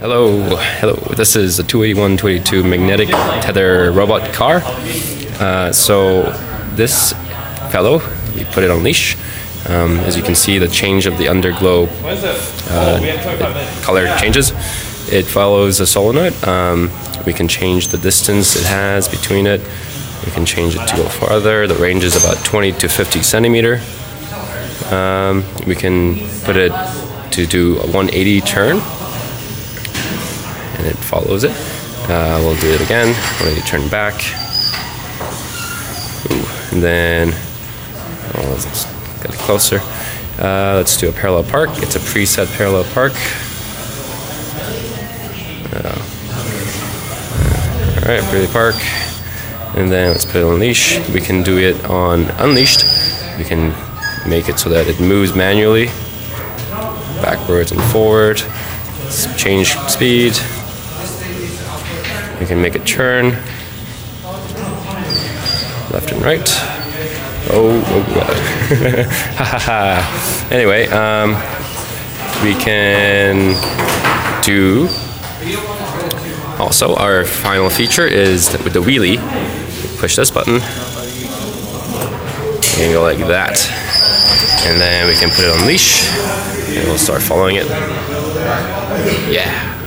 Hello. This is the 281-282 magnetic tether robot car. So this fellow, we put it on leash. As you can see, the change of the underglow color changes. It follows a solenoid. We can change the distance it has between it. We can change it to go farther. The range is about 20 to 50 centimeter. We can put it to do a 180 turn. And it follows it. We'll do it again. We'll need to turn back. Ooh, and then let's get closer. Let's do a parallel park. It's a preset parallel park. All right, parallel park. And then let's put it on leash. We can do it on unleashed. We can make it so that it moves manually, backwards and forward. Let's change speed. We can make it turn left and right. Oh God. Anyway, we can do also our final feature is that with the wheelie, push this button and go like that. And then we can put it on leash and we'll start following it. Yeah.